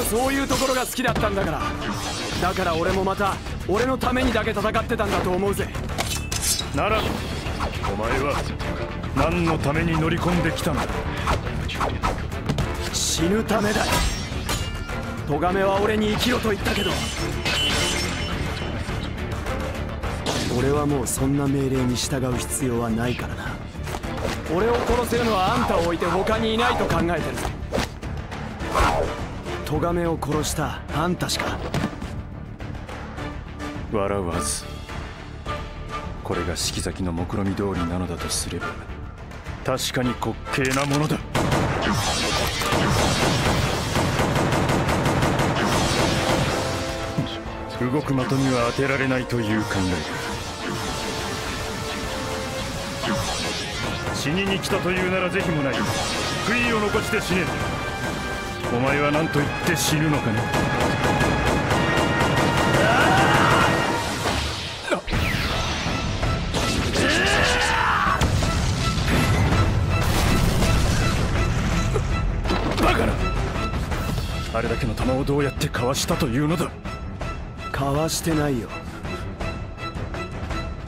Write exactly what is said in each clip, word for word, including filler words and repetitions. のそういうところが好きだったんだから。だから俺もまた俺のためにだけ戦ってたんだと思うぜ。ならお前は何のために乗り込んできたのだ。死ぬためだよ。トガメは俺に生きろと言ったけど、俺はもうそんな命令に従う必要はないからな。俺を殺せるのはあんたを置いて他にいないと考えてる。トガメを殺したあんたしか。笑わず、これが四季咲の目論見通りなのだとすれば確かに滑稽なものだ。動く的には当てられないという考えだ。死にに来たというなら是非もない。悔いを残して死ね。お前は何と言って死ぬのかね。バカな、あれだけの弾をどうやってかわしたというのだ。かわしてないよ。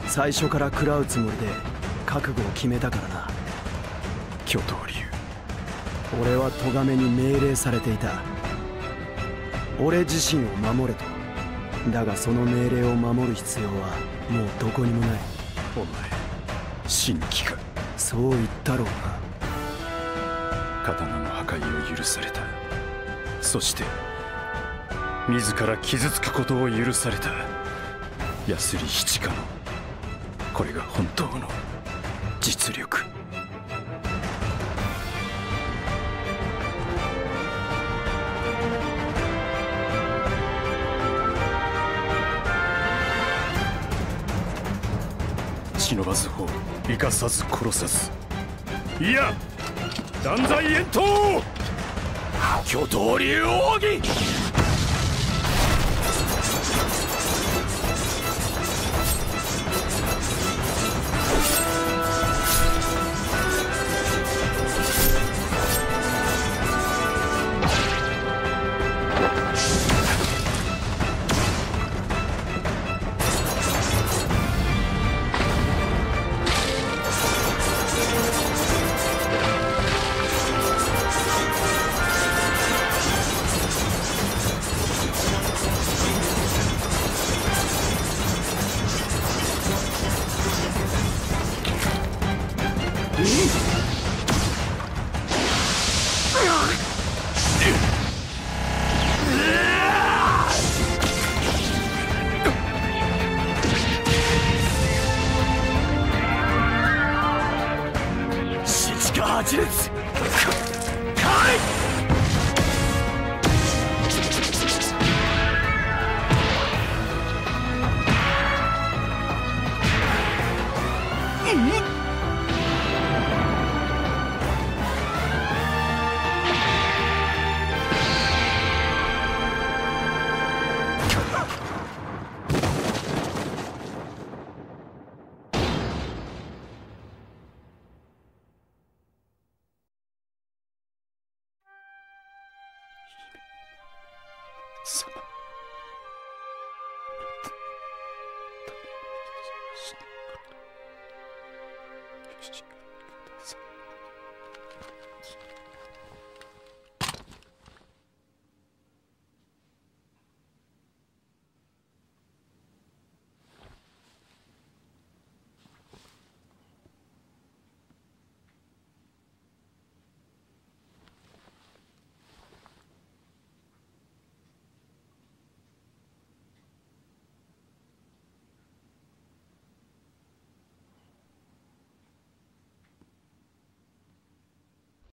最初から食らうつもりで覚悟を決めたからな。巨頭流、俺はトガメに命令されていた。俺自身を守れと。だがその命令を守る必要はもうどこにもない。お前死ぬ気か。そう言ったろうが。刀の破壊を許された。そして自ら傷つくことを許された。ヤスリ七日の、これが本当の実力。忍ばず方、生かさず殺さず、いや断罪遠投。巨刀流奥義、